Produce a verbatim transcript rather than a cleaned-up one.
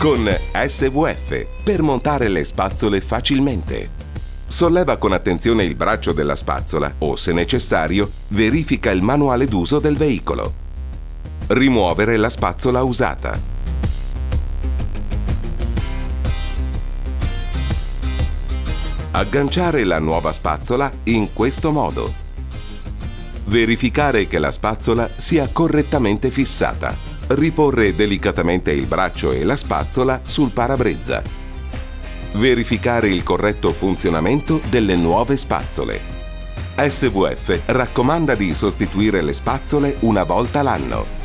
con S W F per montare le spazzole facilmente. Solleva con attenzione il braccio della spazzola o, se necessario, verifica il manuale d'uso del veicolo. Rimuovere la spazzola usata. Agganciare la nuova spazzola in questo modo. Verificare che la spazzola sia correttamente fissata. Riporre delicatamente il braccio e la spazzola sul parabrezza. Verificare il corretto funzionamento delle nuove spazzole. S W F raccomanda di sostituire le spazzole una volta l'anno.